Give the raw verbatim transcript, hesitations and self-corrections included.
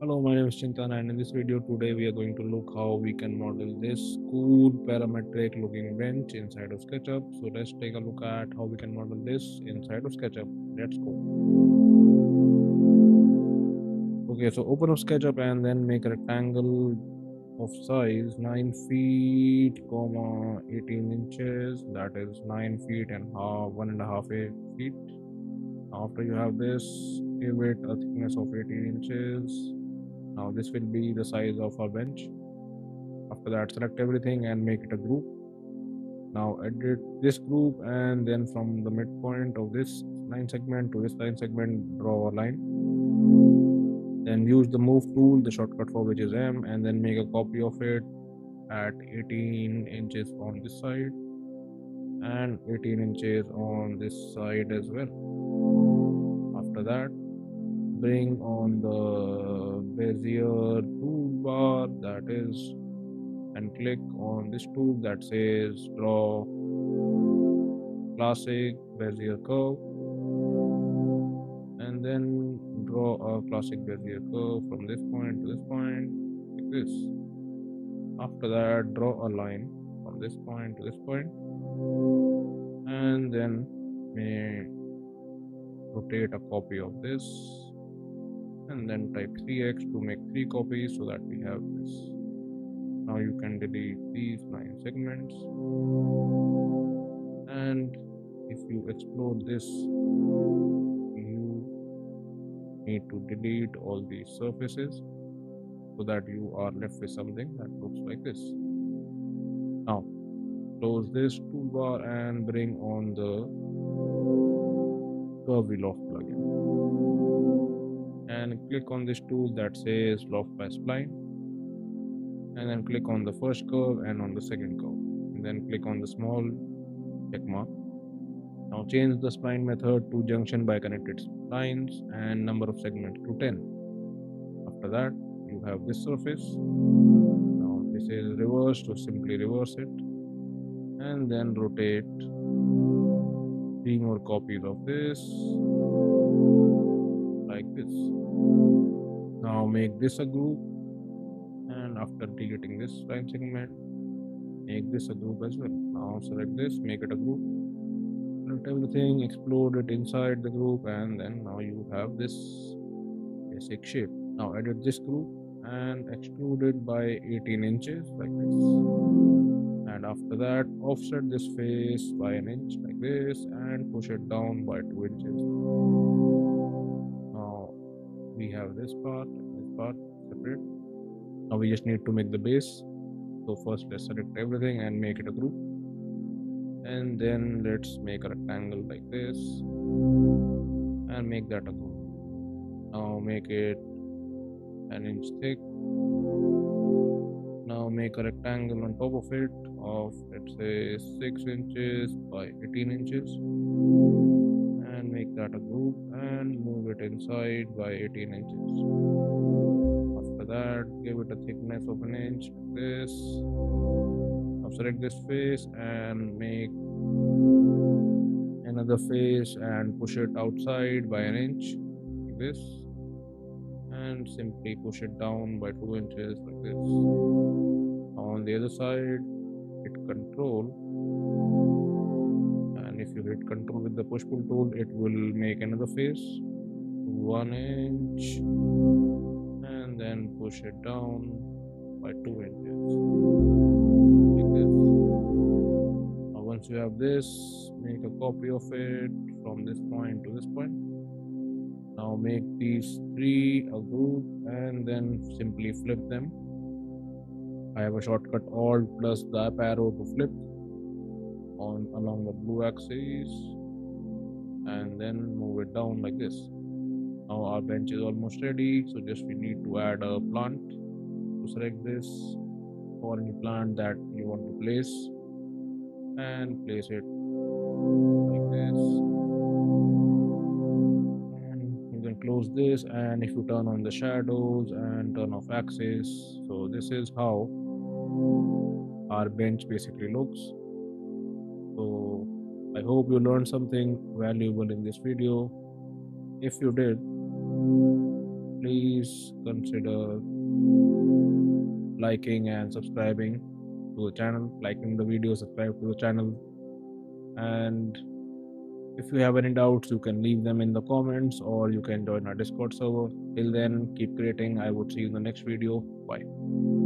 Hello, my name is Chintan, and in this video today we are going to look how we can model this cool parametric looking bench inside of SketchUp. So let's take a look at how we can model this inside of SketchUp. Let's go. Okay, so open up SketchUp and then make a rectangle of size nine feet comma eighteen inches, that is nine feet and half one and a half eight feet. After you have this, give it a thickness of eighteen inches. Now this will be the size of our bench. After that, select everything and make it a group. Now edit this group and then from the midpoint of this line segment to this line segment, draw a line. Then use the move tool, the shortcut for which is M, and then make a copy of it at eighteen inches on this side and eighteen inches on this side as well. After that, bring on the Bezier toolbar, that is, and click on this tool that says draw classic Bezier curve, and then draw a classic Bezier curve from this point to this point, like this. After that, draw a line from this point to this point, and then make rotate a copy of this, and then type three x to make three copies so that we have this. Now you can delete these line segments, and if you explore this, you need to delete all these surfaces so that you are left with something that looks like this. Now close this toolbar and bring on the Curve loft plugin and click on this tool that says loft by spline, and then click on the first curve and on the second curve, and then click on the small check mark. Now change the spline method to junction by connected splines and number of segments to ten. After that, you have this surface. Now this is reversed, so simply reverse it and then rotate three more copies of this, like this. Now make this a group, and after deleting this line segment, make this a group as well. Now select this, make it a group, select everything, explode it inside the group, and then now you have this basic shape. Now edit this group and extrude it by eighteen inches, like this. And after that, offset this face by an inch, like this, and push it down by two inches. Now we have this part, this part separate. Now we just need to make the base. So first let's select everything and make it a group, and then let's make a rectangle like this and make that a group. Now make it an inch thick. Now make a rectangle on top of it of, let's say, six inches by eighteen inches, and make that a group and move it inside by eighteen inches. After that, give it a thickness of an inch like this. Now select this face and make another face and push it outside by an inch like this, and simply push it down by two inches like this. On the other side, hit control, and if you hit control with the push pull tool, it will make another face one inch, and then push it down by two inches like this. Now once you have this, make a copy of it from this point to this point. Now make these three a group and then simply flip them. I have a shortcut Alt plus the up arrow to flip on along the blue axis, and then move it down like this. Now our bench is almost ready, so just we need to add a plant. So select this or any plant that you want to place and place it like this. Close this, and if you turn on the shadows and turn off axis, so this is how our bench basically looks. So I hope you learned something valuable in this video. If you did, consider liking and subscribing to the channel, liking the video, subscribe to the channel. And if you have any doubts, you can leave them in the comments, or you can join our Discord server. Till then, keep creating. I would see you in the next video. Bye.